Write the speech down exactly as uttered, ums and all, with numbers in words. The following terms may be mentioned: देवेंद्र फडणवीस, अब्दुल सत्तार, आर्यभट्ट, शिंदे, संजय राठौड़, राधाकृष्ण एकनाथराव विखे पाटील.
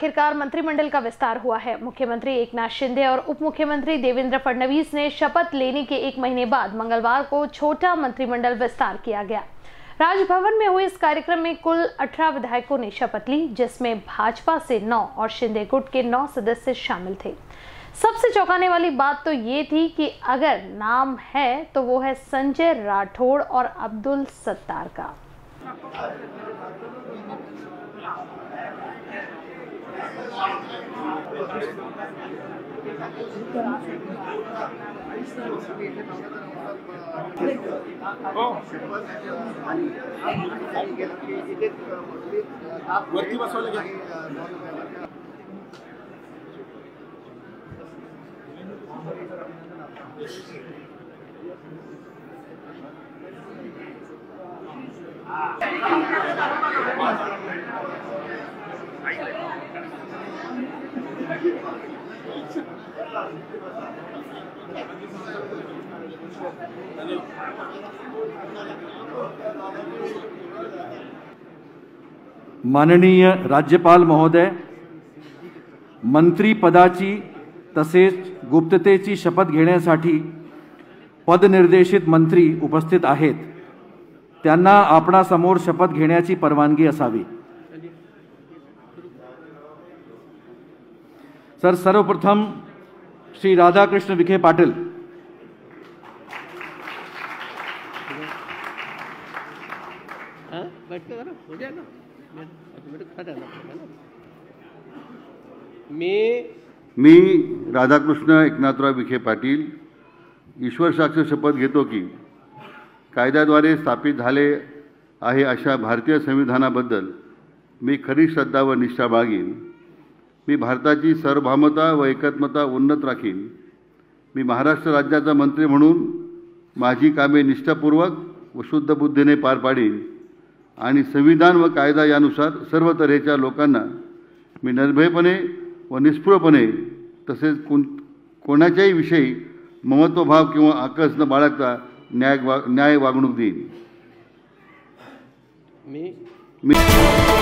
आखिरकार मंत्रिमंडल का विस्तार हुआ है। मुख्यमंत्री एकनाथ शिंदे और उप मुख्यमंत्री देवेंद्र फडणवीस ने शपथ लेने के एक महीने बाद मंगलवार को छोटा मंत्रिमंडल विस्तार किया गया। राजभवन में हुए इस कार्यक्रम में कुल अठारह विधायकों ने शपथ ली, जिसमें भाजपा से नौ और शिंदे गुट के नौ सदस्य शामिल थे। सबसे चौंकाने वाली बात तो ये थी कि अगर नाम है तो वो है संजय राठौड़ और अब्दुल सत्तार का। माननीय राज्यपाल महोदय, मंत्री पदाची तसेच गुप्ततेची शपथ घेण्यासाठी पदनिर्देशित मंत्री उपस्थित आहेत। त्यांना आपणासमोर शपथ घेण्याची परवानगी असावी। सर, सर्वप्रथम श्री राधाकृष्ण विखे पाटील, मी मी राधाकृष्ण एकनाथराव विखे पाटील ईश्वर साक्ष शपथ घेतो की कायद्याद्वारे स्थापित झाले आहे अशा भारतीय संविधानाबद्दल मी खरी श्रद्धा व निष्ठा बाळगीन। मी भारताची सार्वभौमता व एकात्मता उन्नत राखीन। मी महाराष्ट्र राज्याचा मंत्री म्हणून माझी कामे निष्ठापूर्वक व शुद्ध बुद्धीने पार पाडीन आणि संविधान व कायदा यानुसार सर्व तऱ्हेच्या लोकांना मी निर्भयपणे व निष्पृहपणे तसेच कोणाच्याही विषयी ममत्वभाव किंवा आकस न बाळगता न्याय वा न्याय वागणूक देईन। मी